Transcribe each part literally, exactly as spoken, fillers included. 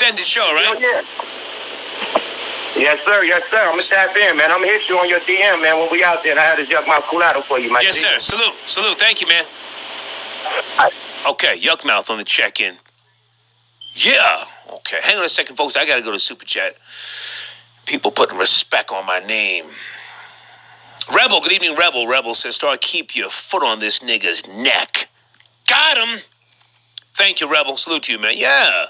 Send the show, right? Yeah. Yes, sir. Yes, sir. I'm going to tap in, man. I'm going to hit you on your D M, man, when we out there. And I had to yuck my culato for you, my Yes, team. Sir. Salute. Salute. Thank you, man. Right. Okay. Yuck mouth on the check-in. Yeah. Okay. Hang on a second, folks. I got to go to Super Chat. People putting respect on my name. Rebel. Good evening, Rebel. Rebel says, Star, keep your foot on this nigga's neck. Got him. Thank you, Rebel. Salute to you, man. Yeah.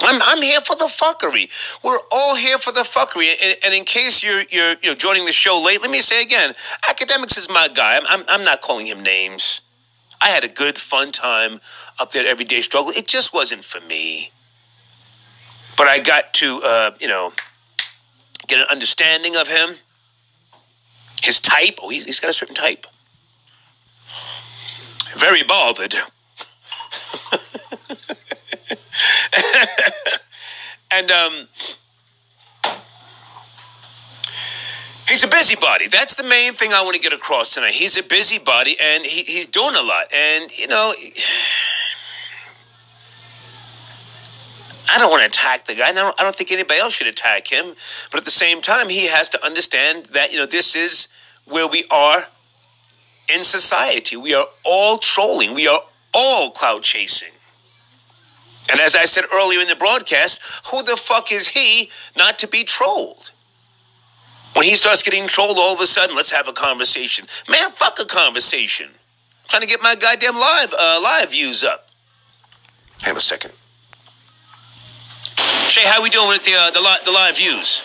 I'm I'm here for the fuckery. We're all here for the fuckery. And, and in case you're you're you know joining the show late, let me say again, Akademiks is my guy. I'm, I'm I'm not calling him names. I had a good fun time up there at Everyday Struggle. It just wasn't for me. But I got to uh, you know get an understanding of him, his type. Oh, he's, he's got a certain type. Very bothered. And um, he's a busybody. That's the main thing I want to get across tonight. He's a busybody, and he, he's doing a lot. And, you know, I don't want to attack the guy. I don't, I don't think anybody else should attack him. But at the same time, he has to understand that, you know, this is where we are in society. We are all trolling. We are all clout chasing. And as I said earlier in the broadcast, who the fuck is he not to be trolled? When he starts getting trolled all of a sudden, let's have a conversation. Man, fuck a conversation. I'm trying to get my goddamn live uh, live views up. Hang on a second. Shay, how we doing with the, uh, the, li- the live views?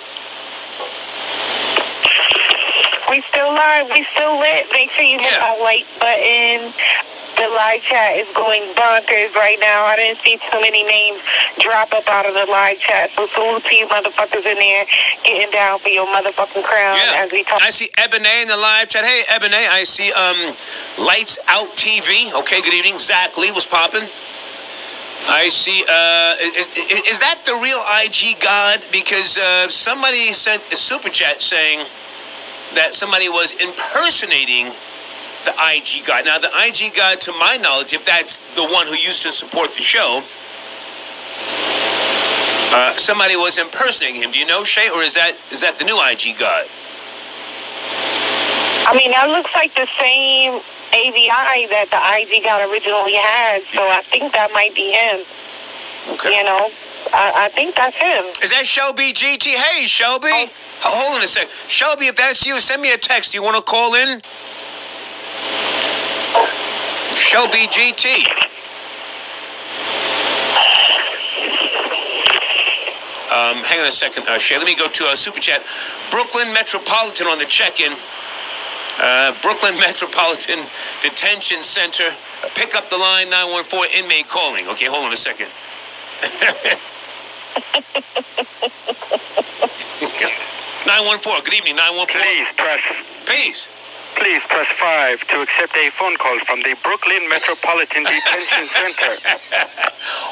We still live. We still lit. Make sure you hit yeah. that like button. The live chat is going bonkers right now. I didn't see too many names drop up out of the live chat. So salute to you motherfuckers in there getting down for your motherfucking crown yeah. as we talk. I see Ebene in the live chat. Hey, Ebene, I see um, Lights Out T V. Okay, good evening. Zach Lee was popping. I see. Uh, is, is that the real I G God? Because uh, somebody sent a super chat saying that somebody was impersonating the I G guy. Now, the I G guy, to my knowledge, if that's the one who used to support the show, uh, somebody was impersonating him. Do you know, Shay, or is that is that the new I G guy? I mean, that looks like the same A V I that the I G guy originally had, so I think that might be him. Okay. You know, I, I think that's him. Is that Shelby G T? Hey, Shelby. Oh. Hold on a sec. Shelby, if that's you, send me a text. You want to call in? Shelby G T. Um, hang on a second, uh, Shay. Let me go to uh, Super Chat. Brooklyn Metropolitan on the check-in. Uh, Brooklyn Metropolitan Detention Center. Pick up the line, nine one four inmate calling. Okay, hold on a second. nine one four, good evening, nine one four. Please press. Peace. Please press five to accept a phone call from the Brooklyn Metropolitan Detention Center.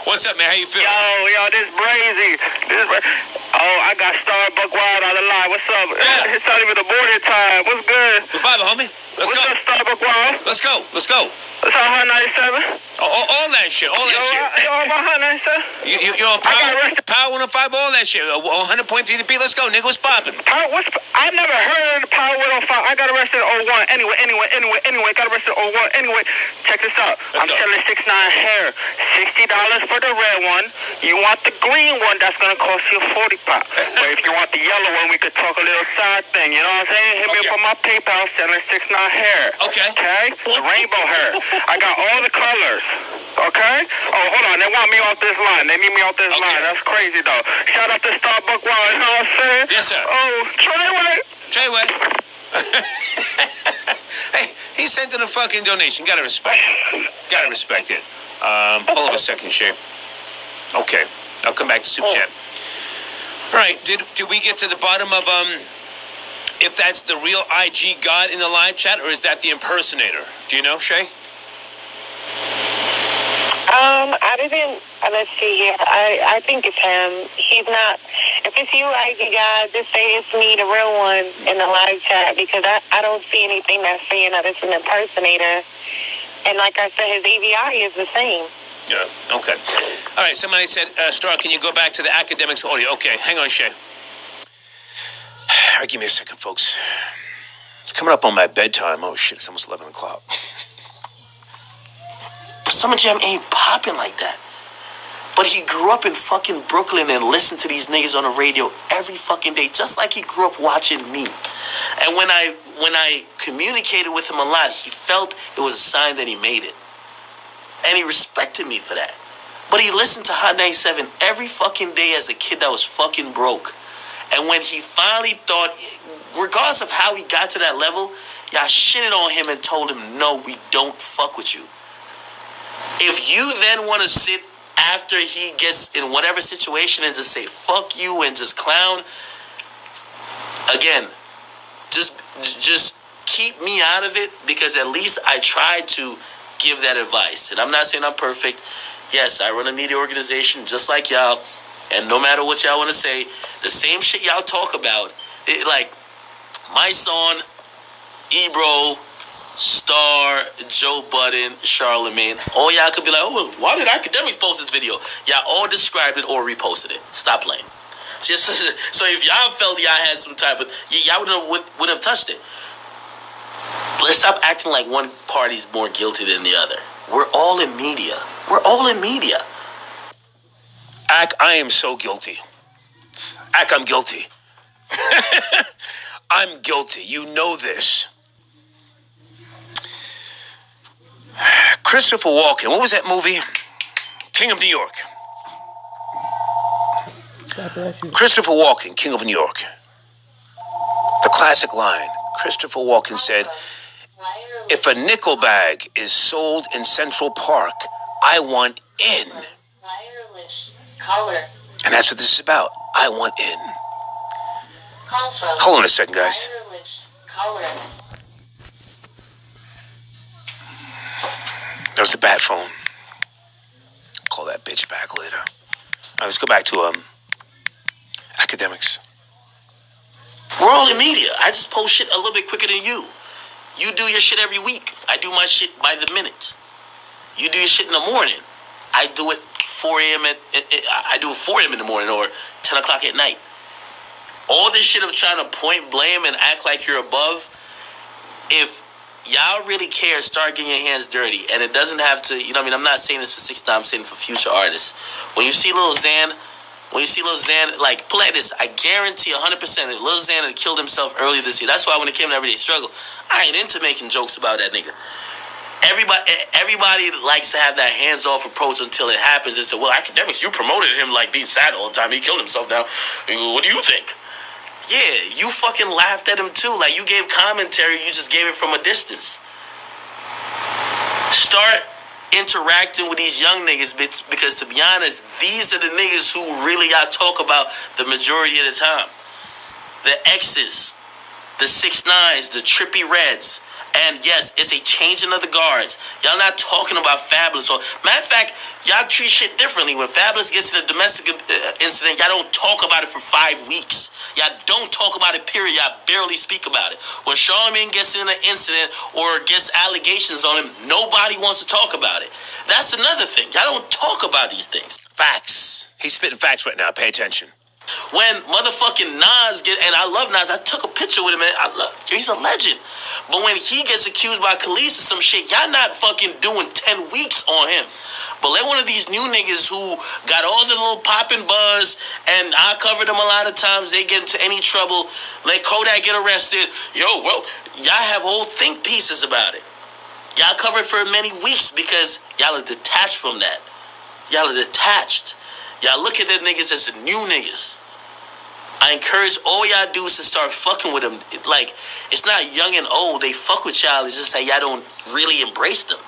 What's up, man? How you feeling? Yo, yo, this is brazy. This bra- oh, I got Starbuck Wild out of line. What's up? Yeah. It's not even the morning time. What's good? What's vibing, homie? Let's What's go. What's up, Starbuck Wild? Let's go. Let's go. What's up, Hot ninety-seven? Oh, all, all that shit. All that yo, shit. I, yo, I'm on Hot ninety-seven. You, you, you're on Power, Power one oh five, all that shit. one hundred point three to beat. Let's go, nigga. What's poppin'? Power, what's, I never heard of Power one oh five. I got arrested at oh one. Anyway, anyway, anyway, anyway. Got arrested at oh one. Anyway, check this out. Let's I'm go. selling six nine hair. sixty dollars for the red one. You want the green one, that's going to cost you forty pop. But if you want the yellow one, we could talk a little side thing. You know what I'm saying? Hit me okay. up on my PayPal. Selling six nine hair. Okay. Okay? The rainbow hair. I got all the colors. Okay? Oh, hold on. They want me off this line. They need me off this okay. line. That's crazy, though. Shout out to Starbuck Wild. You know what I'm saying? Yes, sir. Oh, Treyway. Treyway. Hey, he sent in a fucking donation. Gotta respect it. Gotta respect it. Um, hold on a second, Shay. Okay, I'll come back to Soup Chat. All right, did did we get to the bottom of um, if that's the real I G God in the live chat, or is that the impersonator? Do you know, Shay? Um, I didn't. Let's see here. I, I think it's him. He's not. If it's you, I G God, just say it's me, the real one, in the live chat, because I, I don't see anything that's saying that it's an impersonator. And like I said, his A V I is the same. Yeah. Okay. All right. Somebody said, uh, Star, can you go back to the Akademiks audio? Okay. Hang on, Shay. All right, give me a second, folks. It's coming up on my bedtime. Oh, shit. It's almost eleven o'clock. Summer Jam ain't popping like that. But he grew up in fucking Brooklyn and listened to these niggas on the radio every fucking day, just like he grew up watching me. And when I when I communicated with him a lot, he felt it was a sign that he made it. And he respected me for that. But he listened to Hot ninety-seven every fucking day as a kid that was fucking broke. And when he finally thought, regardless of how he got to that level, y'all shitted on him and told him, no, we don't fuck with you. If you then want to sit after he gets in whatever situation and just say, fuck you, and just clown, again, just just keep me out of it, because at least I tried to give that advice. And I'm not saying I'm perfect. Yes, I run a media organization just like y'all, and no matter what y'all want to say, the same shit y'all talk about, it, like my son, Ebro, Star, Joe Budden, Charlamagne, all y'all could be like, oh, why did Akademiks post this video? Y'all all described it or reposted it. Stop playing. Just so if y'all felt y'all had some type of, y'all would have, would, would have touched it. Let's stop acting like one party's more guilty than the other. We're all in media. We're all in media. Ak, I am so guilty. Ak, I'm guilty. I'm guilty. You know this. Christopher Walken. What was that movie? King of New York. Christopher Walken, King of New York. The classic line. Christopher Walken said, if a nickel bag is sold in Central Park, I want in. And that's what this is about. I want in. Hold on a second, guys. That was the bat phone. Call that bitch back later. All right, let's go back to um, Akademiks. We're all in media. I just post shit a little bit quicker than you. You do your shit every week. I do my shit by the minute. You do your shit in the morning. I do it four a.m. at I do it four a.m. in the morning or ten o'clock at night. All this shit of trying to point, blame, and act like you're above. If y'all really care, start getting your hands dirty. And it doesn't have to, you know what I mean? I'm not saying this for six nine, I'm saying for future artists. When you see Lil Xan, when you see Lil Xan, like, play this, I guarantee one hundred percent that Lil Xan had killed himself earlier this year. That's why when it came to Everyday Struggle, I ain't into making jokes about that nigga. Everybody everybody likes to have that hands-off approach until it happens and say, well, Akademiks, you promoted him like being sad all the time. He killed himself now. What do you think? Yeah, you fucking laughed at him too. Like, you gave commentary, you just gave it from a distance. Start interacting with these young niggas, because to be honest, these are the niggas who really I talk about the majority of the time. The X's, the six nines, the trippy Reds. And yes, it's a changing of the guards. Y'all not talking about Fabulous. Or, matter of fact, y'all treat shit differently. When Fabulous gets in a domestic uh, incident, y'all don't talk about it for five weeks. Y'all don't talk about it, period. Y'all barely speak about it. When Charlamagne gets in an incident or gets allegations on him, nobody wants to talk about it. That's another thing. Y'all don't talk about these things. Facts. He's spitting facts right now. Pay attention. When motherfucking Nas get, and I love Nas, I took a picture with him, and I love, he's a legend. But when he gets accused by police or some shit, y'all not fucking doing ten weeks on him. But let one of these new niggas who got all the little popping buzz, and I covered them a lot of times, they get into any trouble, let Kodak get arrested. Yo, well, y'all have whole think pieces about it. Y'all covered for many weeks because y'all are detached from that. Y'all are detached. Y'all look at them niggas as the new niggas. I encourage all y'all dudes to start fucking with them. It, like, it's not young and old. They fuck with y'all. It's just that y'all don't really embrace them.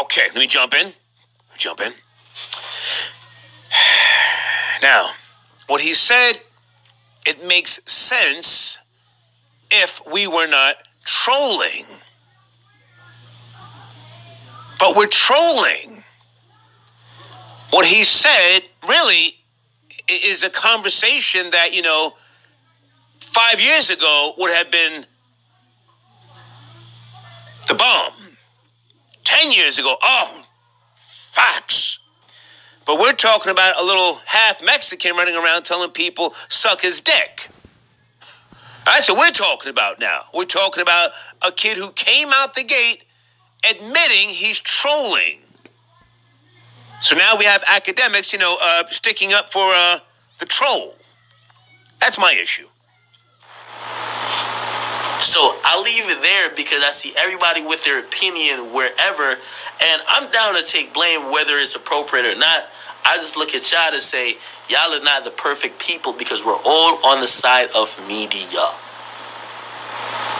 Okay, let me jump in. Jump in. Now, what he said, it makes sense if we were not trolling. But we're trolling. What he said really is a conversation that, you know, five years ago would have been the bomb. Ten years ago, oh, facts. But we're talking about a little half Mexican running around telling people suck his dick. That's what we're talking about now. We're talking about a kid who came out the gate admitting he's trolling. So now we have Akademiks, you know, uh, sticking up for uh, the troll. That's my issue. So I leave it there because I see everybody with their opinion wherever, and I'm down to take blame whether it's appropriate or not. I just look at y'all to say, y'all are not the perfect people because we're all on the side of media.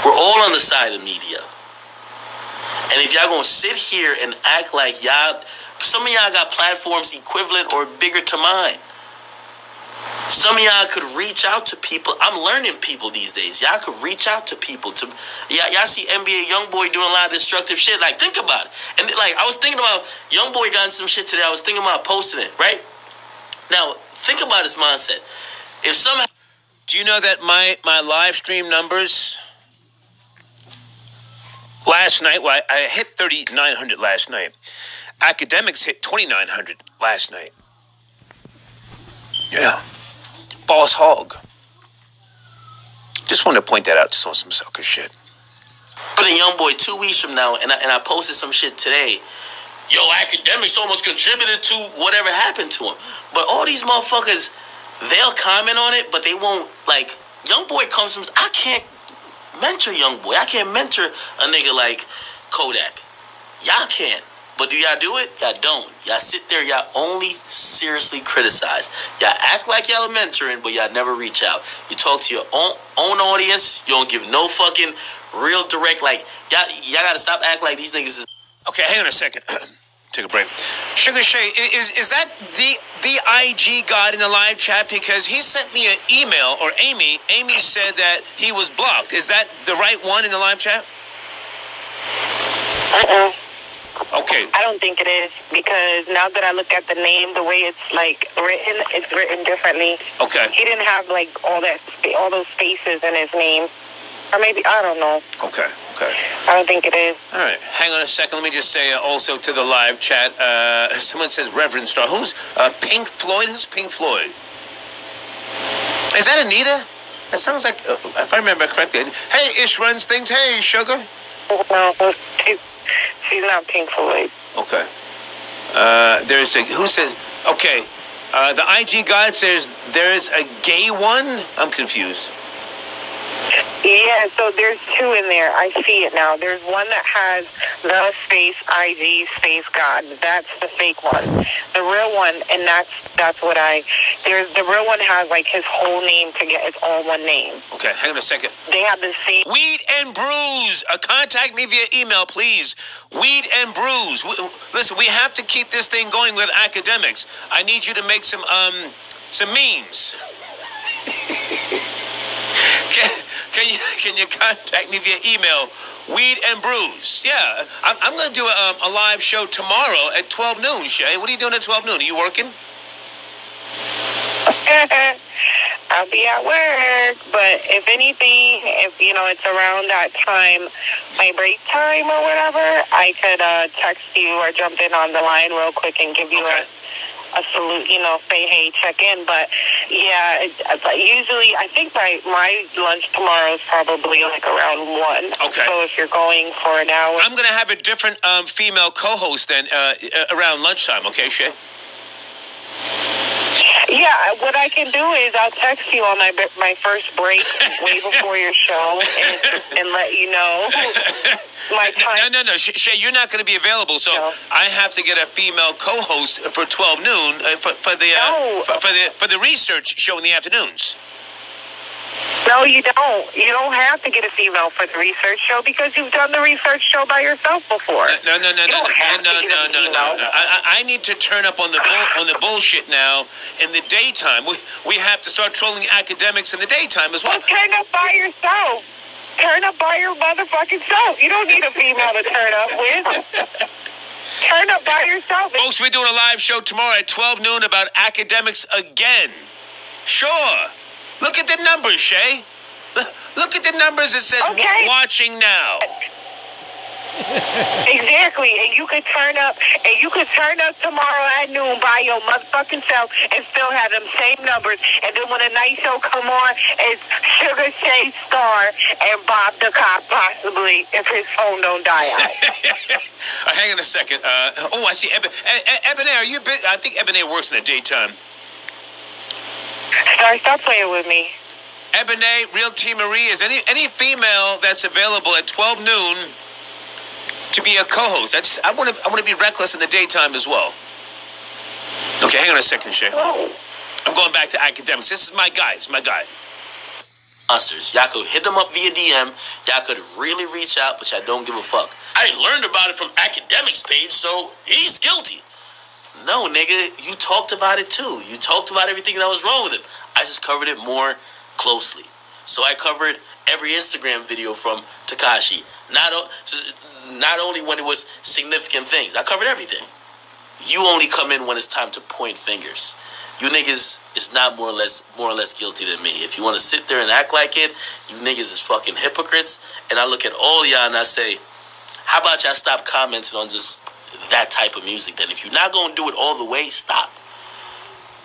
We're all on the side of media. And if y'all gonna sit here and act like y'all, some of y'all got platforms equivalent or bigger to mine. Some of y'all could reach out to people. I'm learning people these days. Y'all could reach out to people. To y'all, y'all see N B A YoungBoy doing a lot of destructive shit. Like, think about it. And like, I was thinking about YoungBoy got some shit today. I was thinking about posting it, right? Now, think about his mindset. If somehow, do you know that my my live stream numbers last night? Well, I, I hit thirty-nine hundred last night. Akademiks hit twenty-nine hundred last night. Yeah. Boss hog. Just wanted to point that out. Just on some sucker shit. But a young boy two weeks from now, and I, and I posted some shit today. Yo, Akademiks almost contributed to whatever happened to him. But all these motherfuckers, they'll comment on it, but they won't. Like, young boy comes from, I can't mentor young boy. I can't mentor a nigga like Kodak. Y'all can. But do y'all do it? Y'all don't. Y'all sit there. Y'all only seriously criticize. Y'all act like y'all are mentoring, but y'all never reach out. You talk to your own own audience. You don't give no fucking real direct. Like, y'all, y'all got to stop acting like these niggas is... Okay, hang on a second. Take a break. Sugar Shay, is is that the the I G God in the live chat? Because he sent me an email, or Amy. Amy said that he was blocked. Is that the right one in the live chat? Uh-oh. Okay. I don't think it is, because now that I look at the name, the way it's like written, it's written differently. Okay. He didn't have like all that, all those spaces in his name, or maybe I don't know. Okay. Okay. I don't think it is. All right. Hang on a second. Let me just say uh, also to the live chat. Uh, someone says Reverend Star. Who's uh, Pink Floyd? Who's Pink Floyd? Is that Anita? That sounds like, uh, if I remember correctly. Hey, Ish runs things. Hey, sugar. No. She's not Pink Floyd. Okay. Uh, there's a, who says, okay, uh, the I G God says there's a gay one? I'm confused. Yeah, so there's two in there. I see it now. There's one that has the space I G space God. That's the fake one. The real one, and that's that's what I, there's the real one has like his whole name to get, it's all one name. Okay, hang on a second. They have the same. Weed and Brews. Uh, contact me via email, please. Weed and Brews. We, listen, we have to keep this thing going with Akademiks. I need you to make some um some memes. Can, can you can you contact me via email? Weed and Brews. Yeah, I'm, I'm going to do a, a live show tomorrow at twelve noon, Shay. What are you doing at twelve noon? Are you working? I'll be at work, but if anything, if, you know, it's around that time, my break time or whatever, I could uh, text you or jump in on the line real quick and give you okay. a... a salute, you know, say, hey, check in. But, yeah, it, it's like usually, I think my, my lunch tomorrow is probably like around one. Okay. So if you're going for an hour. I'm going to have a different um, female co-host then uh, around lunchtime, okay, Shay? Yeah, what I can do is I'll text you on my my first break way before your show and, and let you know my time. No, no, no, Shay, you're not going to be available, so no. I have to get a female co-host for twelve noon uh, for, for the uh, no. for, for the for the research show in the afternoons. No, you don't. You don't have to get a female for the research show because you've done the research show by yourself before. No, no, no, no, no, no, no, no, no. I, I need to turn up on the bull, on the bullshit now in the daytime. We we have to start trolling Akademiks in the daytime as well. Well, turn up by yourself. Turn up by your motherfucking self. You don't need a female to turn up with. Turn up by yourself. Folks, we're doing a live show tomorrow at twelve noon about Akademiks again. Sure. Look at the numbers, Shay. Look at the numbers. It says okay. w- watching now. Exactly. And you could turn up and you could turn up tomorrow at noon by your motherfucking self and still have them same numbers. And then when a night show come on, it's Sugar Shay Star and Bob the Cop, possibly, if his phone don't die out. Right, hang on a second. Uh, oh, I see. Eben, Eben, are you a bit, I think Eben works in the daytime. Sorry, stop playing with me. Ebony, Real Tea Marie, is any any female that's available at twelve noon to be a co-host? I just I want to I want to be reckless in the daytime as well. Okay, hang on a second, Shay. I'm going back to Akademiks. This is my guy. It's my guy. Monsters. Y'all could hit them up via D M. Y'all could really reach out, which I don't give a fuck. I learned about it from Akademiks' page, so he's guilty. No, nigga, you talked about it too. You talked about everything that was wrong with him. I just covered it more closely. So I covered every Instagram video from Tekashi. Not, o- not only when it was significant things. I covered everything. You only come in when it's time to point fingers. You niggas is not more or less more or less guilty than me. If you want to sit there and act like it, you niggas is fucking hypocrites. And I look at all y'all and I say, how about y'all stop commenting on just that type of music then? If you're not going to do it all the way, stop.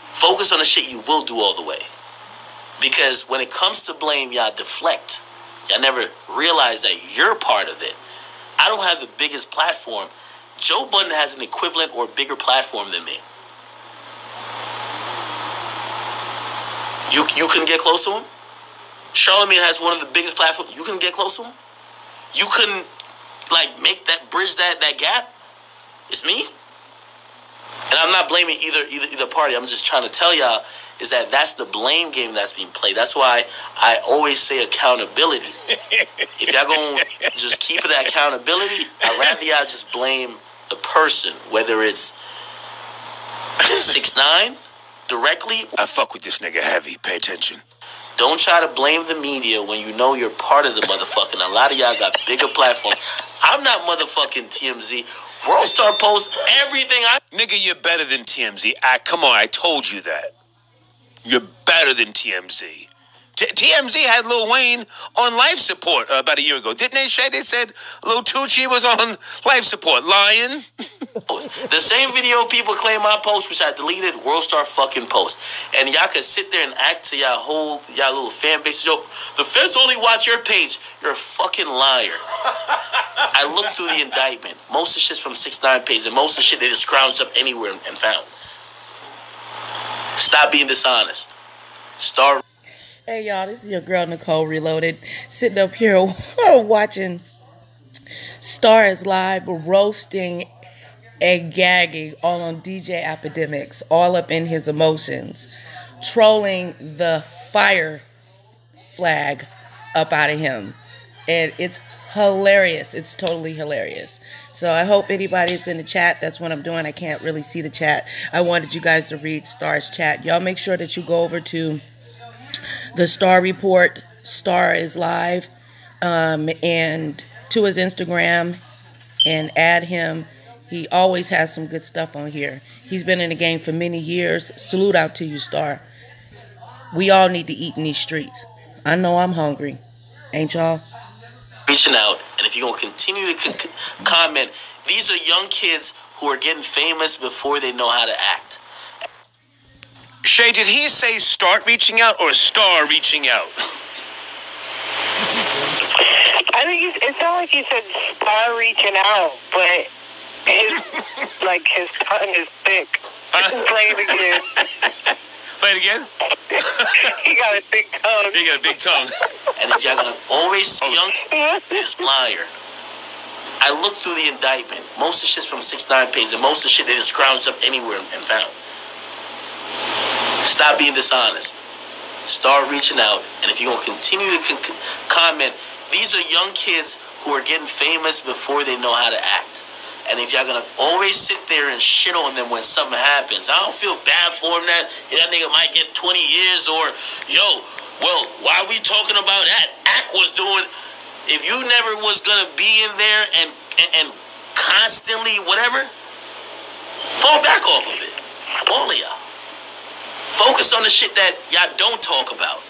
Focus on the shit you will do all the way. Because when it comes to blame, y'all deflect. Y'all never realize that you're part of it. I don't have the biggest platform. Joe Budden has an equivalent or bigger platform than me. You you couldn't get close to him? Charlamagne has one of the biggest platforms. You couldn't get close to him? You couldn't, like, make that, bridge that, that gap? It's me. And I'm not blaming either, either either party. I'm just trying to tell y'all is that that's the blame game that's being played. That's why I always say accountability. If y'all going to just keep it at accountability, I'd rather y'all just blame the person, whether it's six nine directly. I fuck with this nigga heavy. Pay attention. Don't try to blame the media when you know you're part of the motherfucking. A lot of y'all got bigger platforms. I'm not motherfucking T M Z. Worldstar posts everything. I Nigga, you're better than T M Z. I come on, I told you that. You're better than T M Z. T- TMZ had Lil Wayne on life support uh, about a year ago. Didn't they, Shay? They said Lil Tucci was on life support. Lying. The same video people claim I post, which I deleted, Worldstar fucking post. And y'all could sit there and act to y'all whole, y'all little fan base. Yo, the feds only watch your page. You're a fucking liar. I looked through the indictment. Most of the shit's from six nine page, and most of the shit they just scrounged up anywhere and found. Stop being dishonest. Start. Hey y'all, this is your girl Nicole Reloaded, sitting up here watching Star is Live, roasting and gagging all on D J Akademiks, all up in his emotions, trolling the fire flag up out of him. And it's hilarious. It's totally hilarious. So I hope anybody's in the chat. That's what I'm doing. I can't really see the chat. I wanted you guys to read Star's chat. Y'all make sure that you go over to the Star Report, Star is Live, um, and to his Instagram and add him. He always has some good stuff on here. He's been in the game for many years. Salute out to you, Star. We all need to eat in these streets. I know I'm hungry. Ain't y'all? Reaching out, and if you're going to continue to c- c- comment, these are young kids who are getting famous before they know how to act. Shay, did he say start reaching out or Star reaching out? I think it sounded like he said Star reaching out, but his, like, his tongue is thick. Huh? Play it again. Play it again? He got a big tongue. He got a big tongue. And if y'all gonna always see youngsters, this liar. I looked through the indictment. Most of the shit's from six nine pages, and most of the shit they just scrounged up anywhere and found. Stop being dishonest. Start reaching out. And if you're gonna continue to con- comment, these are young kids who are getting famous before they know how to act. And if y'all gonna always sit there and shit on them when something happens, I don't feel bad for him that that nigga might get twenty years or, yo, well, why are we talking about that? Ack was doing, if you never was gonna be in there and, and, and constantly whatever, fall back off of it. All of y'all. Focus on the shit that y'all don't talk about.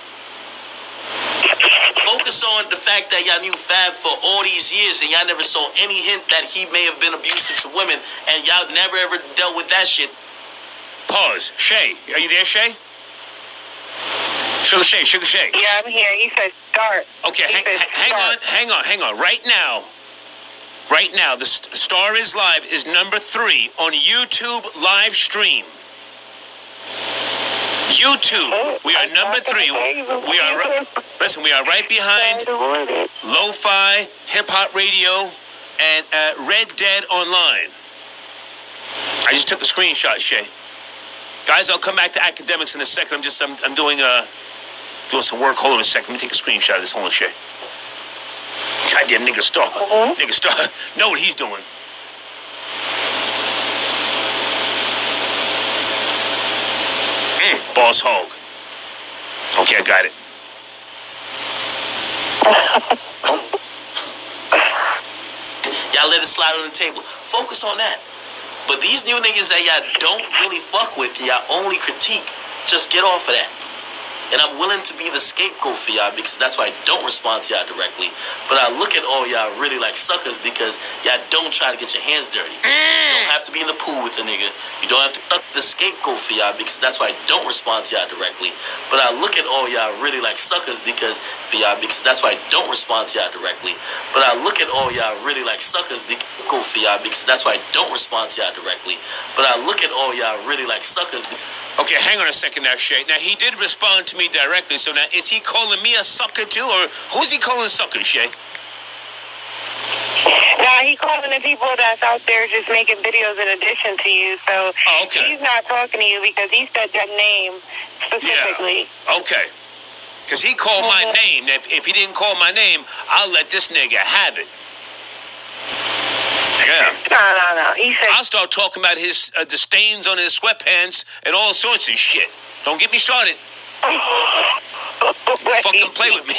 Focus on the fact that y'all knew Fab for all these years and y'all never saw any hint that he may have been abusive to women, and y'all never ever dealt with that shit. Pause. Shay, are you there, Shay? Sugar Shay, Sugar Shay. Yeah, I'm here. He said start. Okay, hang, said hang start. on, hang on, hang on. Right now, right now, the st- Star is Live is number three on YouTube live stream. YouTube, we are number three. We are right, listen. We are right behind Lo-Fi Hip Hop Radio and uh, Red Dead Online. I just took a screenshot, Shay. Guys, I'll come back to Akademiks in a second. I'm just, I'm, I'm doing, uh, doing some work. Hold on a second. Let me take a screenshot of this. Hold on, Shay. Goddamn nigga star, mm-hmm. nigga star. Know what he's doing. Mm, boss hog. Okay, I got it. Y'all let it slide on the table. Focus on that. But these new niggas that y'all don't really fuck with, y'all only critique, just get off of that. And I'm willing to be the scapegoat for y'all because that's why I don't respond to y'all directly. But I look at all y'all really like suckers because y'all don't try to get your hands dirty. Mm. You don't have to be in the pool with the nigga. You don't have to fuck the scapegoat for y'all because that's why I don't respond to y'all directly. But I look at all y'all really like suckers because for y'all because that's why I don't respond to y'all directly. But I look at all y'all really like suckers because for y'all because that's why I don't respond to y'all directly. But I look at all y'all really like suckers. Okay, hang on a second now, Shay. Now, he did respond to me directly, so now, is he calling me a sucker, too, or who's he calling sucker, Shay? Nah, he calling the people that's out there just making videos in addition to you, so oh, okay. He's not talking to you because he said that name specifically. Yeah. Okay. Because he called mm-hmm. my name. If, if he didn't call my name, I'll let this nigga have it. Yeah. No, no, no. He said- I'll start talking about his uh, the stains on his sweatpants and all sorts of shit. Don't get me started. Fucking play with me.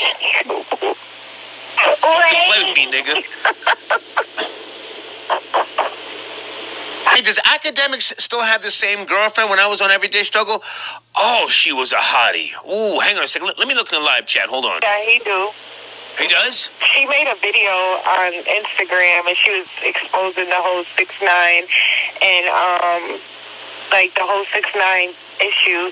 Fucking play with me, nigga. Hey, does Akademiks still have the same girlfriend when I was on Everyday Struggle? Oh, she was a hottie. Ooh, hang on a second. Let, let me look in the live chat. Hold on. Yeah, he do. He does? She made a video on Instagram, and she was exposing the whole six nine and, um, like, the whole six nine issue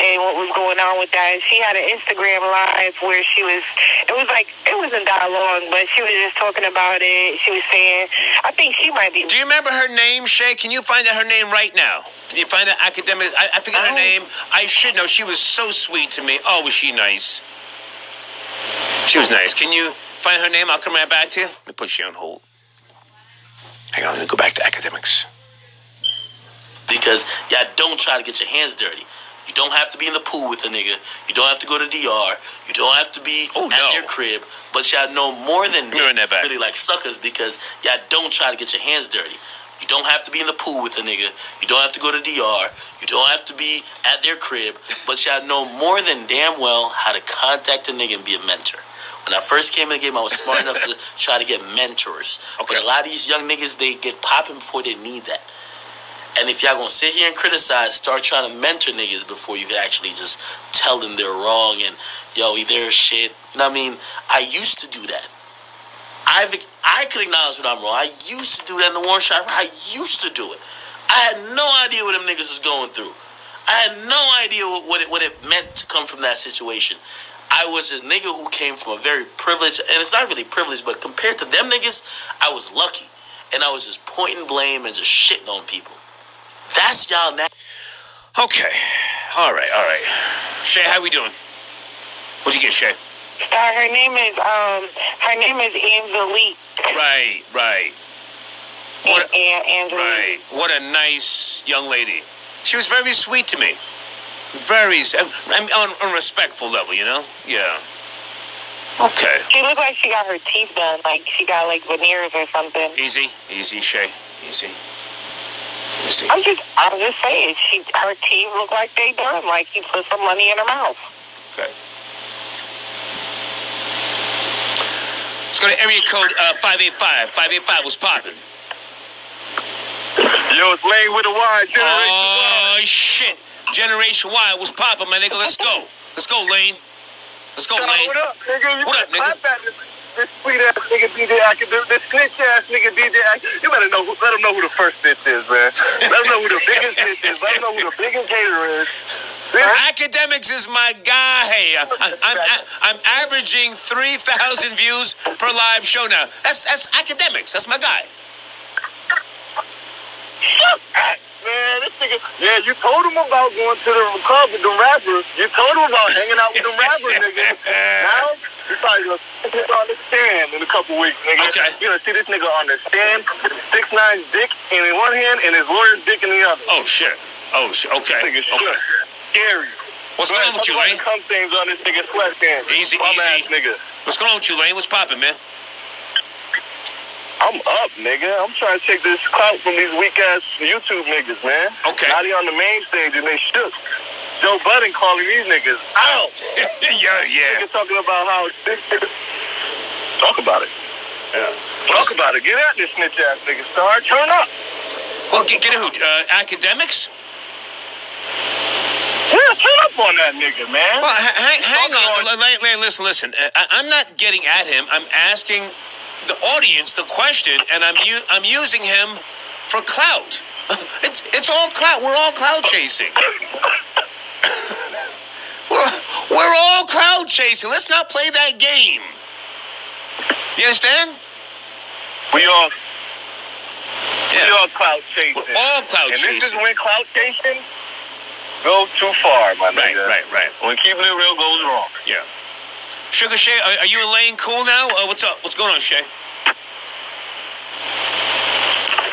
and what was going on with that. And she had an Instagram live where she was, it was like, it wasn't that long, but she was just talking about it. She was saying, I think she might be. Do you remember her name, Shay? Can you find out her name right now? Can you find out Akademiks? I, I forget oh. her name. I should know. She was so sweet to me. Oh, was she nice? She was nice. Can you find her name? I'll come right back to you. Let me put you on hold. Hang on, let me go back to Akademiks. Because y'all don't try to get your hands dirty. You don't have to be in the pool with a nigga. You don't have to go to D R. You don't have to be oh, at no. your crib. But y'all know more than that back. Really like suckers because y'all don't try to get your hands dirty. You don't have to be in the pool with a nigga. You don't have to go to D R. You don't have to be at their crib. But y'all know more than damn well how to contact a nigga and be a mentor. When I first came in the game, I was smart enough to try to get mentors. Okay. But a lot of these young niggas, they get popping before they need that. And if y'all gonna sit here and criticize, start trying to mentor niggas before you can actually just tell them they're wrong and, yo, they're shit. You know what I mean? I used to do that. I've, I could acknowledge what I'm wrong. I used to do that in the war shop. I used to do it. I had no idea what them niggas was going through. I had no idea what it, what it meant to come from that situation. I was a nigga who came from a very privileged, and it's not really privileged, but compared to them niggas, I was lucky. And I was just pointing blame and just shitting on people. That's y'all now. Okay. All right, all right. Shay, how we doing? What'd you get, Shay? Uh, her name is, um, her name is Angelique. Right, right. What a, and, and right. What a nice young lady. She was very sweet to me. Very, I'm on a respectful level, you know? Yeah. Okay. She looked like she got her teeth done. Like, she got, like, veneers or something. Easy, easy, Shay. Easy. Easy. I'm just, I'm just saying, she, her teeth look like they done. Like, you put some money in her mouth. Okay. Let's go to area code uh, five eight five. five eight five was popping. Yo, it's Lane with a Y. Generation Y. Oh, shit. Generation Y was popping, my nigga. Let's go. Let's go, Lane. Let's go, Wayne. What up, nigga? You what up, nigga? This sweet ass nigga D J Academics, this snitch ass nigga D J Academics. You better know who, let them know who the first snitch is, man. Let them know who the biggest snitch is. Let them know who the biggest hater is. This Academics is my guy. Hey, I, I, I'm I'm averaging three thousand views per live show now. That's that's Academics. That's my guy. Man, this nigga. Yeah, you told him about going to the club with the rappers. You told him about hanging out with the rapper niggas. Now. You probably gonna see this on the stand in a couple weeks, nigga. Okay. You're gonna see this nigga on the stand with six nine's dick in one hand and his lawyer's dick in the other. Oh shit. Oh shit. Okay. This nigga's okay. Scary. What's going on with you, Lane? Come stains on this nigga's sweatpants. Easy, Bum easy. Ass nigga. What's going on with you, Lane? What's poppin', man? I'm up, nigga. I'm trying to take this clout from these weak ass YouTube niggas, man. Okay. Now they on the main stage and they shook. Joe Budden calling these niggas out. yeah, yeah. Niggas talking about how... Talk about it. Yeah. Talk about it. Get at this snitch-ass nigga, Star. Turn up. Well, get, get a hoot. Uh, Academics? Yeah, turn up on that nigga, man. Well, h- hang, hang on. on. L- L- listen, listen. I- I'm not getting at him. I'm asking the audience the question, and I'm u- I'm using him for clout. It's it's all clout. We're all clout chasing. We're, we're all cloud chasing. Let's not play that game. You understand? We all yeah. We all cloud chasing. We're all cloud chasing. And this is when cloud chasing goes too far, my right, nigga. Right, right, right. When keeping it real goes wrong. Yeah. Sugar Shay, are, are you and Lane cool now? Uh, what's up? What's going on, Shay?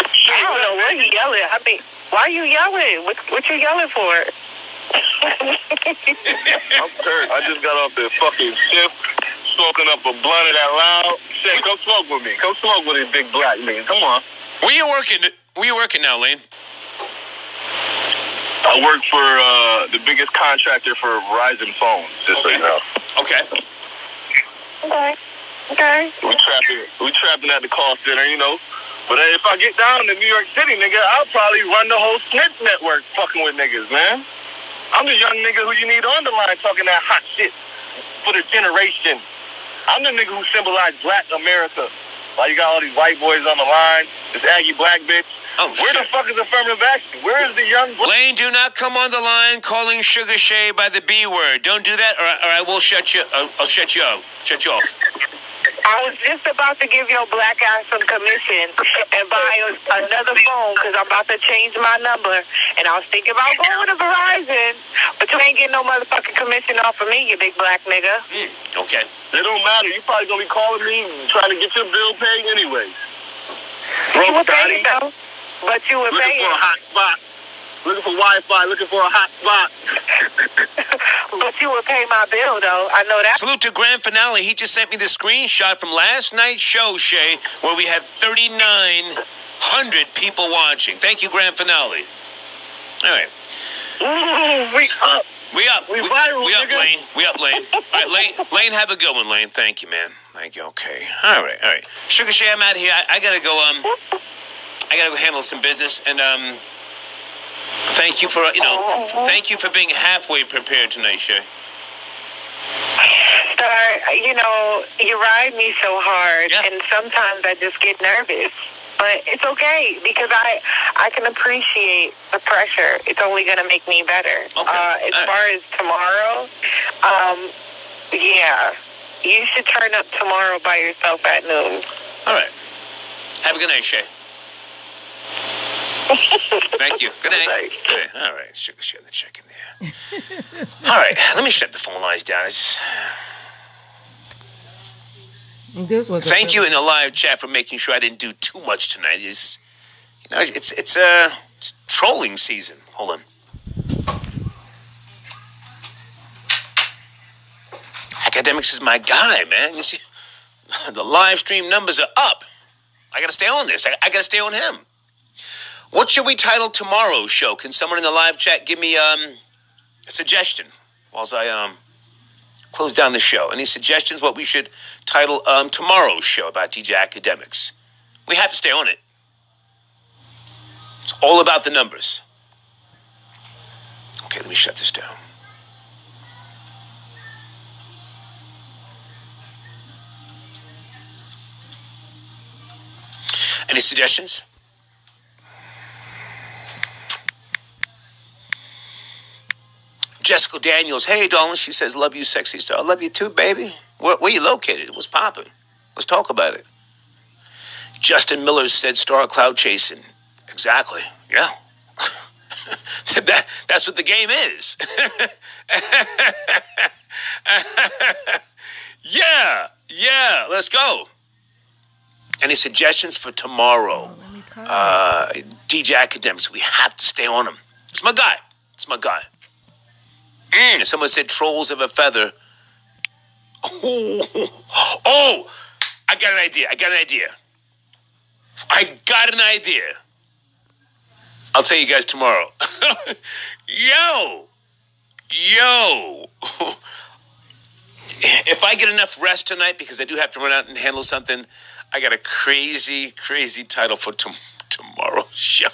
I don't know why you yelling. I mean, why are you yelling? What what you yelling for? I'm hurt. I just got off the fucking shift, smoking up a blunt of that loud. Shit, come smoke with me. Come smoke with these big black niggas. Come on. Where you working? Where you working now, Lane? I work for uh, the biggest contractor for Verizon phones, just okay. so you know. Okay. Okay. Okay. We trapping. We trapping at the call center, you know. But hey, if I get down to New York City, nigga, I'll probably run the whole snitch network, fucking with niggas, man. I'm the young nigga who you need on the line talking that hot shit for the generation. I'm the nigga who symbolized black America. Why you got all these white boys on the line, this Aggie black bitch. Oh, Where shit. the fuck is affirmative action? Where is the young black... Lane, do not come on the line calling Sugar Shay by the B word. Don't do that or I, or I will shut you... I'll, I'll shut you up. Shut you off. I was just about to give your black ass some commission and buy another phone because I'm about to change my number. And I was thinking about going to Verizon, but you ain't getting no motherfucking commission off of me, you big black nigga. Mm, okay. It don't matter. You probably going to be calling me and trying to get your bill paid anyway. Bro, you were paying, though. But you were paying. Looking for a hot spot. Looking for Wi-Fi. Looking for a hot spot. But you would pay my bill, though. I know that. Salute to Grand Finale. He just sent me the screenshot from last night's show, Shay, where we had three thousand nine hundred people watching. Thank you, Grand Finale. All right. Ooh, we up. We up. We, we viral, we nigga. Up, Lane. We up, Lane. All right, Lane, Lane, have a good one, Lane. Thank you, man. Thank you. Okay. All right, all right. Sugar Shay, I'm out of here. I, I got to go, um, I got to go handle some business, and, um... Thank you for, you know, thank you for being halfway prepared tonight, Shay. Star, you know, you ride me so hard, yeah. and sometimes I just get nervous. But it's okay, because I I can appreciate the pressure. It's only going to make me better. Okay. Uh, as All far right. as tomorrow, um, yeah, you should turn up tomorrow by yourself at noon. All right. Have a good night, Shay. Thank you. Good night. Good night. All right. Sugar Shay, the check in there. All right. Let me shut the phone lines down. It's just... This was Thank you in the live chat for making sure I didn't do too much tonight. It's, you know, it's it's uh, it's trolling season. Hold on. Academics is my guy, man. You see, the live stream numbers are up. I got to stay on this. I, I got to stay on him. What should we title tomorrow's show? Can someone in the live chat give me um, a suggestion whilst I um, close down the show? Any suggestions what we should title um, tomorrow's show about D J Academics? We have to stay on it. It's all about the numbers. Okay, let me shut this down. Any suggestions? Jessica Daniels, hey, darling. She says, love you, sexy star. I love you too, baby. Where, where you located? What's poppin'? Let's talk about it. Justin Miller said, star cloud chasing. Exactly. Yeah. that, that's what the game is. yeah. Yeah. Let's go. Any suggestions for tomorrow? Oh, uh, D J Akademiks. We have to stay on him. It's my guy. It's my guy. Mm, someone said trolls of a feather. Oh, oh, I got an idea. I got an idea. I got an idea. I'll tell you guys tomorrow. yo, yo. If I get enough rest tonight, because I do have to run out and handle something, I got a crazy, crazy title for t- tomorrow's show.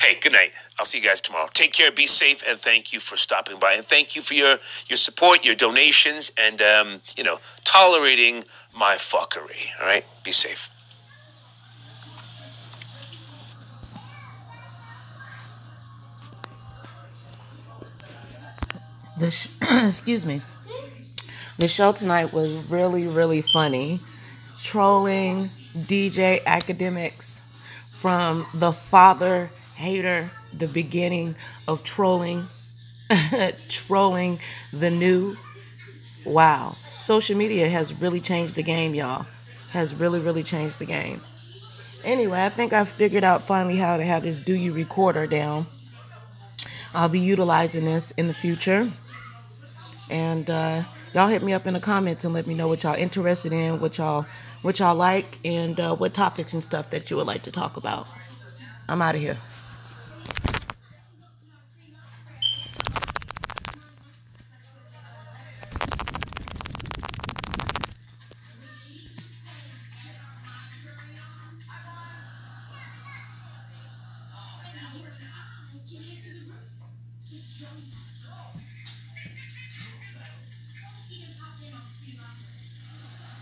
Hey, good night. I'll see you guys tomorrow. Take care, be safe, and thank you for stopping by. And thank you for your, your support, your donations, and, um, you know, tolerating my fuckery. All right? Be safe. The sh- Excuse me. The show tonight was really, really funny. Trolling D J Akademiks from the father hater, the beginning of trolling, trolling the new. Wow. Social media has really changed the game, y'all. Has really, really changed the game. Anyway, I think I figured out finally how to have this Do You recorder down. I'll be utilizing this in the future. And uh, y'all hit me up in the comments and let me know what y'all interested in, what y'all, what y'all like, and uh, what topics and stuff that you would like to talk about. I'm out of here. Thank you.